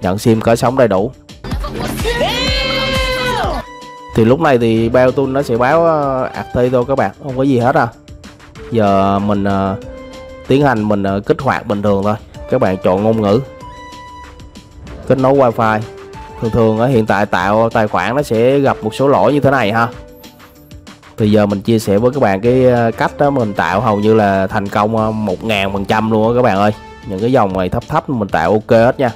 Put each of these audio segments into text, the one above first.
nhận sim có sóng đầy đủ. Thì lúc này thì bao tool nó sẽ báo active thôi các bạn, không có gì hết à. Giờ mình tiến hành mình kích hoạt bình thường thôi. Các bạn chọn ngôn ngữ, kết nối wifi. Thường thường ở hiện tại tạo tài khoản nó sẽ gặp một số lỗi như thế này ha. Thì giờ mình chia sẻ với các bạn cái cách đó, mình tạo hầu như là thành công 1000% luôn á các bạn ơi. Những cái dòng này thấp thấp mình tạo ok hết nha.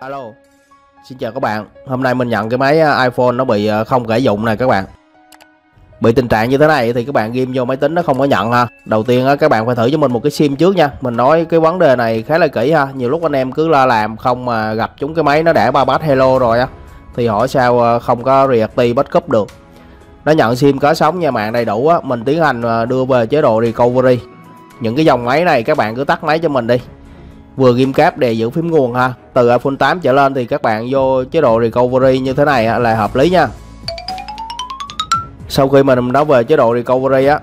Alo, xin chào các bạn. Hôm nay mình nhận cái máy iPhone nó bị không khả dụng này các bạn. Bị tình trạng như thế này thì các bạn ghim vô máy tính nó không có nhận ha. Đầu tiên các bạn phải thử cho mình một cái sim trước nha. Mình nói cái vấn đề này khá là kỹ ha. Nhiều lúc anh em cứ la làm không mà gặp chúng cái máy nó đã ba bát hello rồi á, thì hỏi sao không có reactive backup được. Nó nhận sim có sóng nha, mạng đầy đủ á. Mình tiến hành đưa về chế độ recovery. Những cái dòng máy này các bạn cứ tắt máy cho mình đi. Vừa ghim cáp để giữ phím nguồn ha. Từ iPhone 8 trở lên thì các bạn vô chế độ recovery như thế này là hợp lý nha. Sau khi mình đã về chế độ recovery á,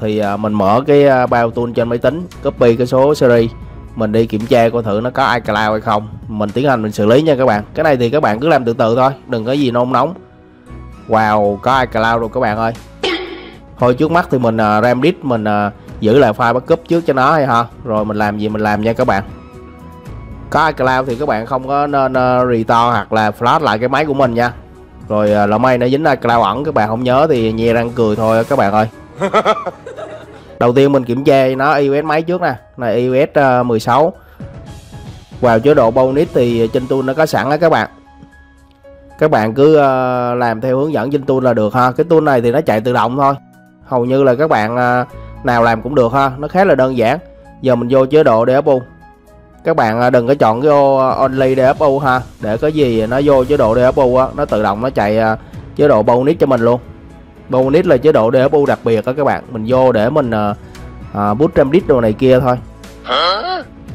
thì mình mở cái bao tool trên máy tính, copy cái số series, mình đi kiểm tra coi thử nó có iCloud hay không. Mình tiến hành mình xử lý nha các bạn. Cái này thì các bạn cứ làm từ từ thôi, đừng có gì nôn nóng. Wow, có iCloud rồi các bạn ơi. Thôi trước mắt thì mình Ramdisk mình giữ lại file backup trước cho nó hay ha. Rồi mình làm gì mình làm nha các bạn. Có iCloud thì các bạn không có nên restore hoặc là flash lại cái máy của mình nha. Rồi lỡ may nó dính iCloud ẩn các bạn không nhớ thì nhe răng cười thôi các bạn ơi. Đầu tiên mình kiểm tra nó iOS máy trước nè. Này iOS 16. Vào chế độ bonus thì trên tool nó có sẵn đó các bạn. Các bạn cứ làm theo hướng dẫn trên tool là được ha. Cái tool này thì nó chạy tự động thôi. Hầu như là các bạn nào làm cũng được ha. Nó khá là đơn giản. Giờ mình vô chế độ DFU. Các bạn đừng có chọn cái only DFU ha, để có gì nó vô chế độ DFU á, nó tự động nó chạy chế độ bonus cho mình luôn. Bonus là chế độ DFU đặc biệt đó các bạn. Mình vô để mình boot Ramdisk đồ này kia thôi.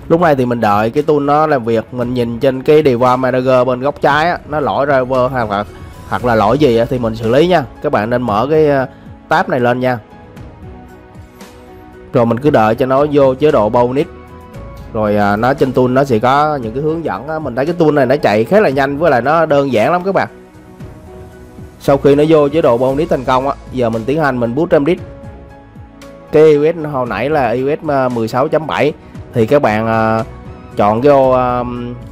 Lúc này thì mình đợi cái tool nó làm việc. Mình nhìn trên cái device manager bên góc trái á, nó lỗi driver hoặc là lỗi gì á, thì mình xử lý nha. Các bạn nên mở cái tab này lên nha. Rồi mình cứ đợi cho nó vô chế độ bonus. Rồi nó trên tool nó sẽ có những cái hướng dẫn á. Mình thấy cái tool này nó chạy khá là nhanh với lại nó đơn giản lắm các bạn. Sau khi nó vô chế độ bonus thành công á, giờ mình tiến hành mình boot Ramdisk. Cái iOS hồi nãy là iOS 16.7 thì các bạn chọn cái ô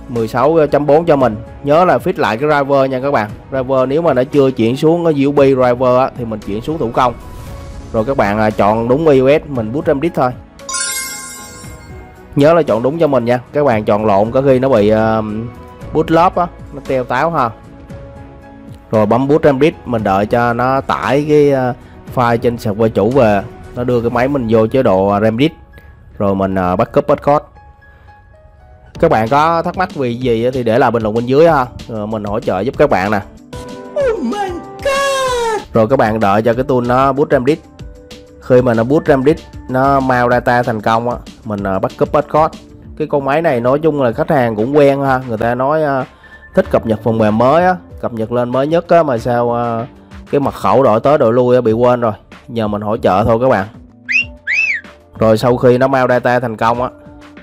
16.4 cho mình. Nhớ là fit lại cái driver nha các bạn. Driver nếu mà nó chưa chuyển xuống cái USB driver á, thì mình chuyển xuống thủ công. Rồi các bạn chọn đúng iOS mình boot Ramdisk thôi. Nhớ là chọn đúng cho mình nha. Các bạn chọn lộn có khi nó bị boot lốp á, nó teo táo ha. Rồi bấm boot Ramdisk, mình đợi cho nó tải cái file trên server chủ về, nó đưa cái máy mình vô chế độ Ramdisk. Rồi mình backup hotspot. Các bạn có thắc mắc vì gì thì để lại bình luận bên dưới ha. Rồi mình hỗ trợ giúp các bạn nè. Oh my God. Rồi các bạn đợi cho cái tool nó boot Ramdisk. Khi mà nó boot Ramdisk, nó mau data thành công á, mình backup hotspot. Cái con máy này nói chung là khách hàng cũng quen ha, người ta nói thích cập nhật phần mềm mới á, cập nhật lên mới nhất á, mà sao cái mật khẩu đổi tới đổi lui bị quên rồi. Nhờ mình hỗ trợ thôi các bạn. Rồi sau khi nó mau data thành công á,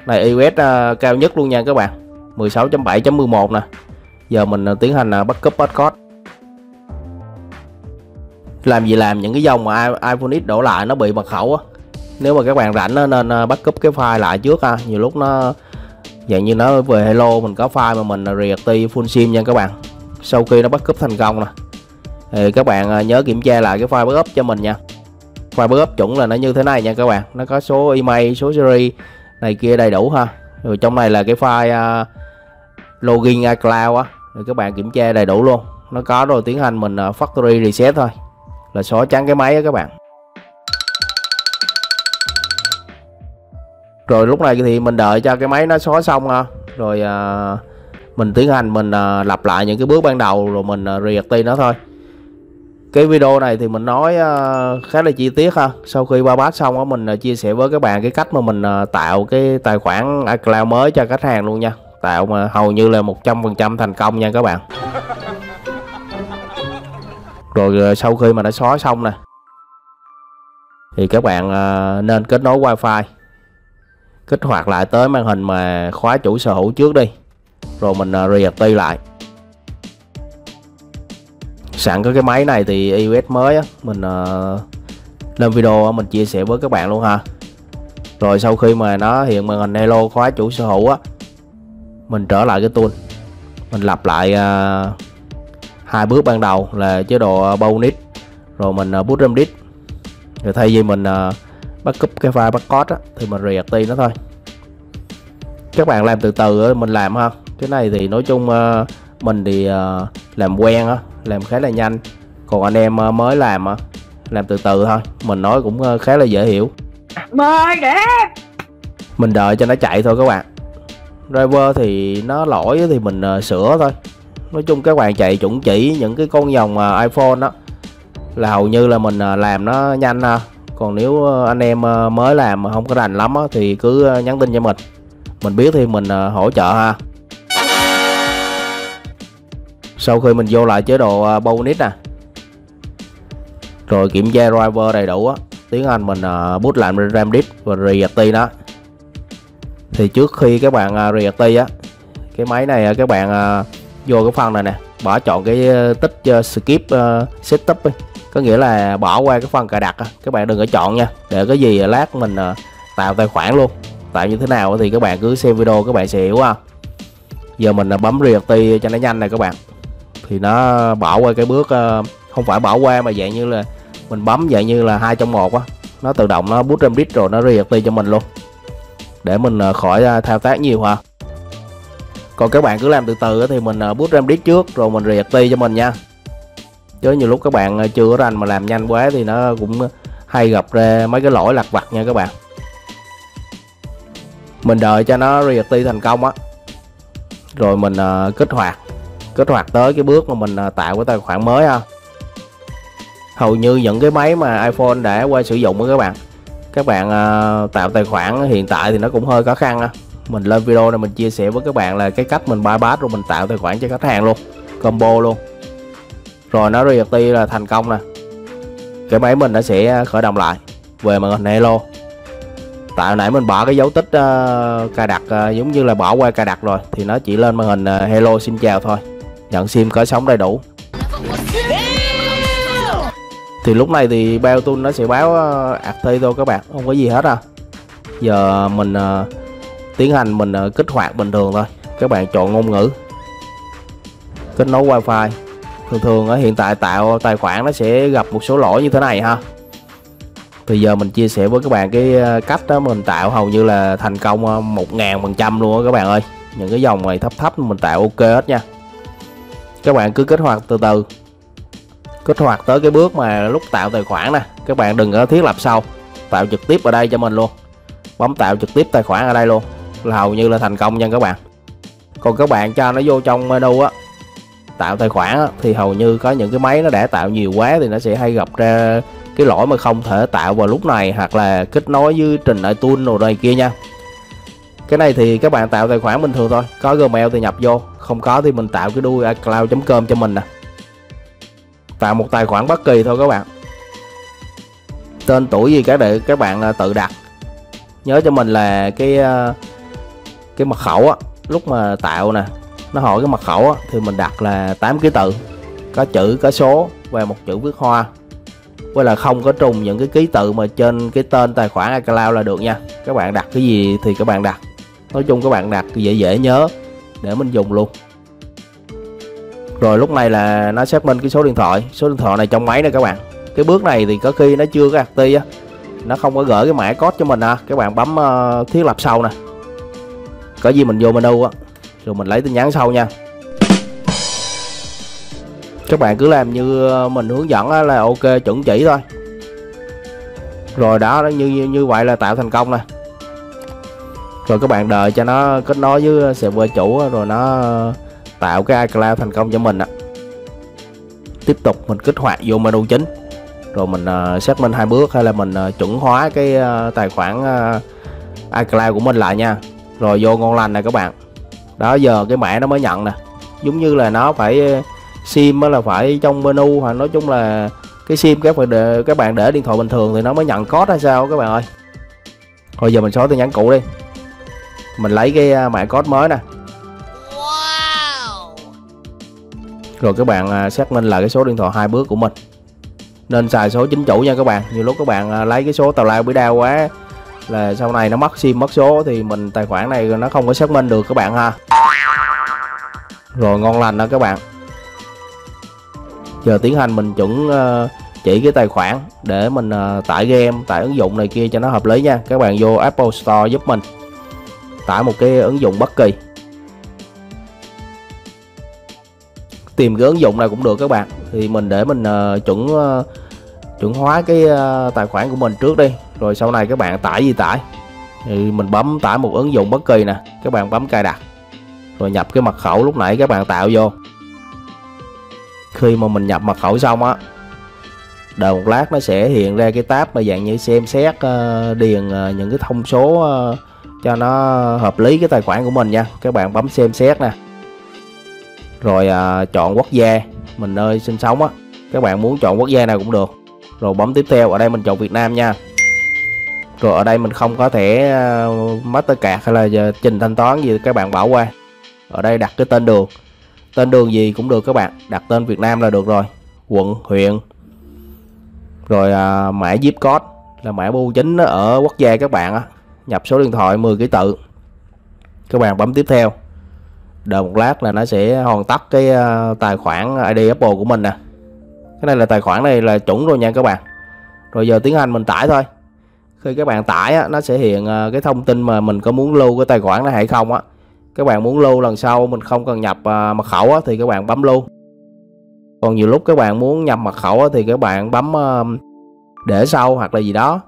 này iOS cao nhất luôn nha các bạn, 16.7.11 nè. Giờ mình tiến hành backup hotspot. Làm gì làm, những cái dòng mà iPhone X đổ lại nó bị mật khẩu á. Nếu mà các bạn rảnh nên backup cái file lại trước ha. Nhiều lúc nó dạng như nó về hello, mình có file mà mình reactive full sim nha các bạn. Sau khi nó backup thành công nè thì các bạn nhớ kiểm tra lại cái file backup cho mình nha. File backup chuẩn là nó như thế này nha các bạn. Nó có số email, số series này kia đầy đủ ha. Rồi trong này là cái file login iCloud á, rồi các bạn kiểm tra đầy đủ luôn. Nó có rồi tiến hành mình factory reset thôi, là xóa trắng cái máy á các bạn. Rồi lúc này thì mình đợi cho cái máy nó xóa xong ha. Rồi mình tiến hành mình lặp lại những cái bước ban đầu rồi mình reactive nó thôi. Cái video này thì mình nói khá là chi tiết ha. Sau khi ba bát xong á, mình chia sẻ với các bạn cái cách mà mình tạo cái tài khoản iCloud mới cho khách hàng luôn nha. Tạo mà hầu như là 100% thành công nha các bạn. Rồi sau khi mà đã xóa xong nè thì các bạn nên kết nối wifi, kích hoạt lại tới màn hình mà khóa chủ sở hữu trước đi, rồi mình reactivate lại. Sẵn có cái máy này thì iOS mới á, mình lên video mình chia sẻ với các bạn luôn ha. Rồi sau khi mà nó hiện màn hình hello khóa chủ sở hữu á, mình trở lại cái tool, mình lặp lại hai bước ban đầu là chế độ bonus, rồi mình boot Ramdisk. Rồi thay vì mình backup cái file backcode á, thì mình reactivate nó thôi. Các bạn làm từ từ, mình làm ha. Cái này thì nói chung mình thì làm quen á, làm khá là nhanh. Còn anh em mới làm từ từ thôi. Mình nói cũng khá là dễ hiểu. Mời để mình đợi cho nó chạy thôi các bạn. Driver thì nó lỗi thì mình sửa thôi. Nói chung các bạn chạy chuẩn chỉ những cái con dòng iPhone đó là hầu như là mình làm nó nhanh ha. Còn nếu anh em mới làm mà không có rành lắm thì cứ nhắn tin cho mình. Mình biết thì mình hỗ trợ ha. Sau khi mình vô lại chế độ bonus nè, rồi kiểm tra driver đầy đủ á, tiếng Anh mình boot lại Ramdisk và reactivate nó. Thì trước khi các bạn reactivate á, cái máy này các bạn vô cái phần này nè, bỏ chọn cái tích skip setup ấy. Có nghĩa là bỏ qua cái phần cài đặt, các bạn đừng có chọn nha, để cái gì lát mình tạo tài khoản luôn. Tại như thế nào thì các bạn cứ xem video các bạn sẽ hiểu ha. Giờ mình bấm reactivate cho nó nhanh này các bạn. Thì nó bỏ qua cái bước, không phải bỏ qua mà dạng như là mình bấm dạng như là 2 trong 1 á, nó tự động nó boot Ramdisk rồi nó reactivate cho mình luôn, để mình khỏi thao tác nhiều ha. Còn các bạn cứ làm từ từ thì mình boot Ramdisk trước rồi mình reactivate cho mình nha. Chứ nhiều lúc các bạn chưa có rành mà làm nhanh quá thì nó cũng hay gặp ra mấy cái lỗi lặt vặt nha các bạn. Mình đợi cho nó reactivate thành công á, rồi mình kích hoạt tới cái bước mà mình tạo cái tài khoản mới ha. Hầu như những cái máy mà iPhone đã qua sử dụng đó các bạn tạo tài khoản hiện tại thì nó cũng hơi khó khăn ha. Mình lên video này mình chia sẻ với các bạn là cái cách mình bypass rồi mình tạo tài khoản cho khách hàng luôn, combo luôn. Rồi nó reactivate là thành công nè. Cái máy mình nó sẽ khởi động lại về màn hình hello. Tại hồi nãy mình bỏ cái dấu tích cài đặt, giống như là bỏ qua cài đặt rồi, thì nó chỉ lên màn hình hello xin chào thôi. Nhận sim khởi sóng đầy đủ. Thì lúc này thì Bluetooth nó sẽ báo active thôi các bạn, không có gì hết à. Giờ mình tiến hành mình kích hoạt bình thường thôi. Các bạn chọn ngôn ngữ, kết nối wifi. Thường ở hiện tại tạo tài khoản nó sẽ gặp một số lỗi như thế này ha. Thì giờ mình chia sẻ với các bạn cái cách đó, mình tạo hầu như là thành công 1000% luôn đó các bạn ơi. Những cái dòng này thấp mình tạo ok hết nha. Các bạn cứ kích hoạt từ từ. Kích hoạt tới cái bước mà lúc tạo tài khoản nè, các bạn đừng có thiết lập sau, tạo trực tiếp ở đây cho mình luôn. Bấm tạo trực tiếp tài khoản ở đây luôn là hầu như là thành công nha các bạn. Còn các bạn cho nó vô trong menu á, tạo tài khoản á, thì hầu như có những cái máy nó đã tạo nhiều quá thì nó sẽ hay gặp ra cái lỗi mà không thể tạo vào lúc này, hoặc là kết nối với trình iTunes rồi này kia nha. Cái này thì các bạn tạo tài khoản bình thường thôi, có Gmail thì nhập vô, không có thì mình tạo cái đuôi iCloud.com cho mình nè. Tạo một tài khoản bất kỳ thôi các bạn, tên tuổi gì cả để các bạn tự đặt. Nhớ cho mình là cái mật khẩu á, lúc mà tạo nè nó hỏi cái mật khẩu á, thì mình đặt là 8 ký tự, có chữ có số và một chữ viết hoa, với là không có trùng những cái ký tự mà trên cái tên tài khoản iCloud là được nha. Các bạn đặt cái gì thì các bạn đặt, nói chung các bạn đặt dễ nhớ để mình dùng luôn. Rồi lúc này là nó xác minh cái số điện thoại này trong máy nè các bạn. Cái bước này thì có khi nó chưa có active á, nó không có gửi cái mã code cho mình ha. Các bạn bấm thiết lập sau nè, có gì mình vô menu á rồi mình lấy tin nhắn sau nha. Các bạn cứ làm như mình hướng dẫn là ok, chuẩn chỉ thôi. Rồi đó, như vậy là tạo thành công nè. Rồi các bạn đợi cho nó kết nối với server chủ rồi nó tạo cái iCloud thành công cho mình. Tiếp tục mình kích hoạt vô menu chính, rồi mình xác minh 2 bước, hay là mình chuẩn hóa cái tài khoản iCloud của mình lại nha. Rồi vô ngon lành nè các bạn. Đó, giờ cái mã nó mới nhận nè, giống như là nó phải sim là phải trong menu, hoặc nói chung là cái sim các bạn để điện thoại bình thường thì nó mới nhận code hay sao các bạn ơi. Thôi giờ mình xóa tin nhắn cũ đi, mình lấy cái mã code mới nè. Rồi các bạn xác minh lại cái số điện thoại hai bước của mình, nên xài số chính chủ nha các bạn. Nhiều lúc các bạn lấy cái số tào lao bưởi đao quá là sau này nó mất sim mất số thì mình tài khoản này nó không có xác minh được các bạn ha. Rồi ngon lành đó các bạn. Giờ tiến hành mình chuẩn chỉ cái tài khoản để mình tải game, tải ứng dụng này kia cho nó hợp lý nha. Các bạn vô Apple Store giúp mình tải một cái ứng dụng bất kỳ, tìm cái ứng dụng nào cũng được các bạn. Thì mình để mình chuẩn hóa cái tài khoản của mình trước đi, rồi sau này các bạn tải gì tải thì mình bấm tải một ứng dụng bất kỳ nè, các bạn bấm cài đặt rồi nhập cái mật khẩu lúc nãy các bạn tạo vô. Khi mà mình nhập mật khẩu xong á, đợi một lát nó sẽ hiện ra cái tab mà dạng như xem xét, điền những cái thông số cho nó hợp lý cái tài khoản của mình nha. Các bạn bấm xem xét nè, rồi chọn quốc gia mình nơi sinh sống á, các bạn muốn chọn quốc gia nào cũng được. Rồi bấm tiếp theo, ở đây mình chọn Việt Nam nha. Rồi ở đây mình không có thẻ Mastercard hay là trình thanh toán gì, các bạn bỏ qua. Ở đây đặt cái tên đường, tên đường gì cũng được các bạn, đặt tên Việt Nam là được rồi, quận huyện. Rồi mã zip code là mã bưu chính ở quốc gia các bạn á. Nhập số điện thoại 10 ký tự, các bạn bấm tiếp theo, đợi một lát là nó sẽ hoàn tất cái tài khoản ID Apple của mình nè. Cái này là tài khoản này là chuẩn rồi nha các bạn. Rồi giờ tiến hành mình tải thôi. Khi các bạn tải á, nó sẽ hiện cái thông tin mà mình có muốn lưu cái tài khoản này hay không á. Các bạn muốn lưu lần sau mình không cần nhập mật khẩu á, thì các bạn bấm lưu. Còn nhiều lúc các bạn muốn nhập mật khẩu á, thì các bạn bấm để sau hoặc là gì đó.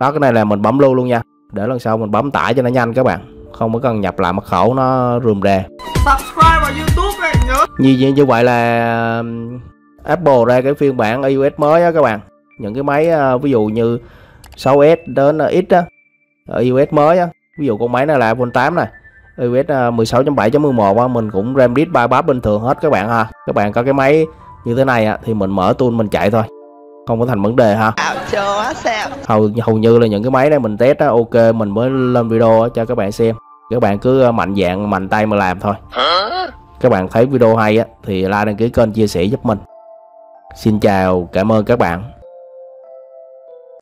Đó, cái này là mình bấm lưu luôn nha, để lần sau mình bấm tải cho nó nhanh các bạn, không có cần nhập lại mật khẩu nó rườm rà. Subscribe vào YouTube này nhớ. Như vậy là Apple ra cái phiên bản iOS mới á các bạn. Những cái máy ví dụ như 6S đến X á, iOS mới á, ví dụ con máy này là iPhone 8 này, iOS 16.7.11 á, mình cũng Ramdisk 3 bắp bình thường hết các bạn ha. Các bạn có cái máy như thế này á thì mình mở tool mình chạy thôi, không có thành vấn đề ha. Hầu như là những cái máy này mình test á, ok mình mới lên video cho các bạn xem. Các bạn cứ mạnh dạn mạnh tay mà làm thôi. Các bạn thấy video hay á thì like, đăng ký kênh, chia sẻ giúp mình. Xin chào, cảm ơn các bạn.